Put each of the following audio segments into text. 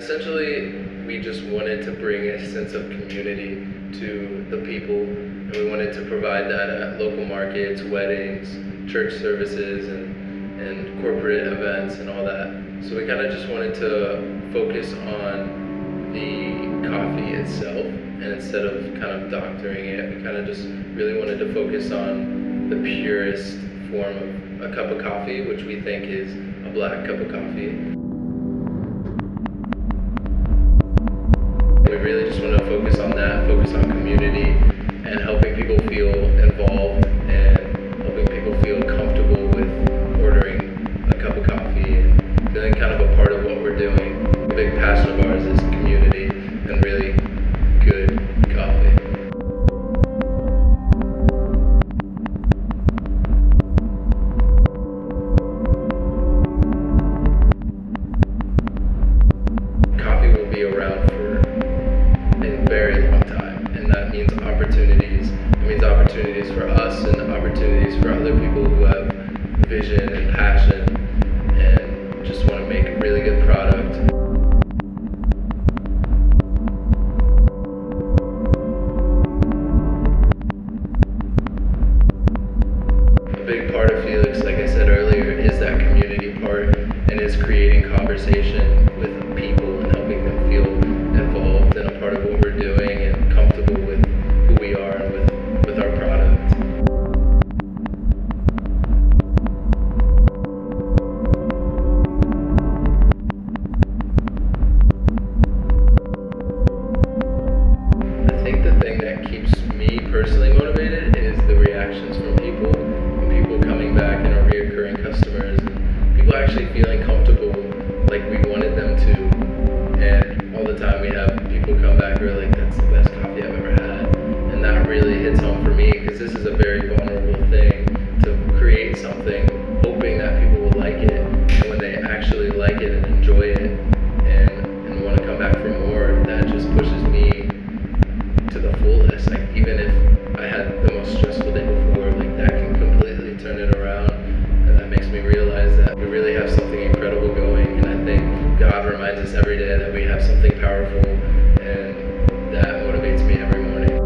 Essentially, we just wanted to bring a sense of community to the people, and we wanted to provide that at local markets, weddings, church services, and corporate events and all that. So we kind of just wanted to focus on the coffee itself, and instead of kind of doctoring it, we kind of just really wanted to focus on the purest form of a cup of coffee, which we think is a black cup of coffee. We really just want to focus on that, focus on community and helping people feel involved and helping people feel comfortable with ordering a cup of coffee and feeling kind of a part of what we're doing. A big passion of ours is community and really good coffee. Coffee will be around very long time, and that means opportunities. It means opportunities for us and opportunities for other people who have vision and passion and just want to make a really good product. A big part of Felix, like I said earlier, is that community part, and is creating conversation with people and helping them feel involved and a part of what we're doing and comfortable with who we are and with our product. I think the thing that keeps me personally motivated is the reactions from people, and people coming back and our reoccurring customers, and people actually feeling comfortable like we wanted them to. And all the time we have people come back who are like, that's the best coffee I've ever had. And that really hits home for me, because this is a very vulnerable thing to create something hoping that people will like it. And when they actually like it and enjoy it and want to come back for more, that just pushes me to the fullest. Like, even if I had the most stressful day before, like, that can completely turn it around. And that makes me realize that we really have something incredible going. And I think God reminds us every day that we have something powerful, and that motivates me every morning.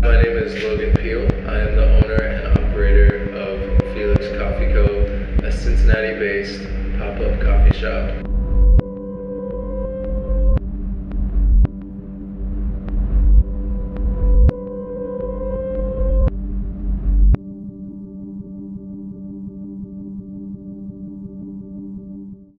My name is Logan Peel. I am the owner and operator of Felix Coffee Co., a Cincinnati-based pop-up coffee shop.